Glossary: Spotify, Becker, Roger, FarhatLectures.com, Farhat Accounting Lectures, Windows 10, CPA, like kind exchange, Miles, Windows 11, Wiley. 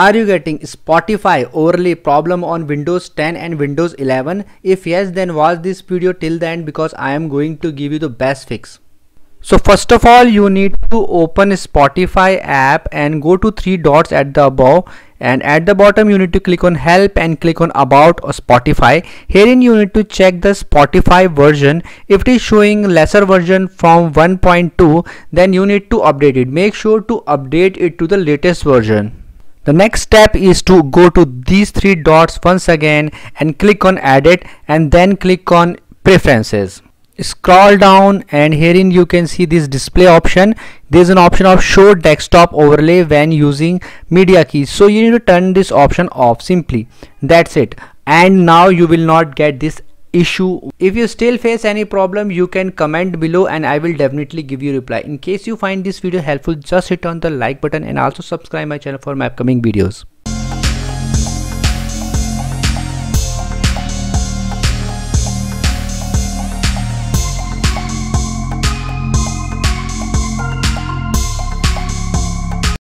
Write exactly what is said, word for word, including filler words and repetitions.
Are you getting Spotify overlay problem on Windows ten and Windows eleven? If yes, then watch this video till the end because I am going to give you the best fix. So first of all, you need to open Spotify app and go to three dots at the above, and at the bottom you need to click on help and click on about or Spotify. Herein you need to check the Spotify version. If it is showing lesser version from one point two, then you need to update it. Make sure to update it to the latest version. The next step is to go to these three dots once again and click on edit and then click on preferences. Scroll down and herein you can see this display option. There is an option of show desktop overlay when using media keys. So you need to turn this option off simply. That's it. And now you will not get this issue. If you still face any problem, you can comment below and I will definitely give you reply. In case you find this video helpful, just hit on the like button and also subscribe my channel for my upcoming videos.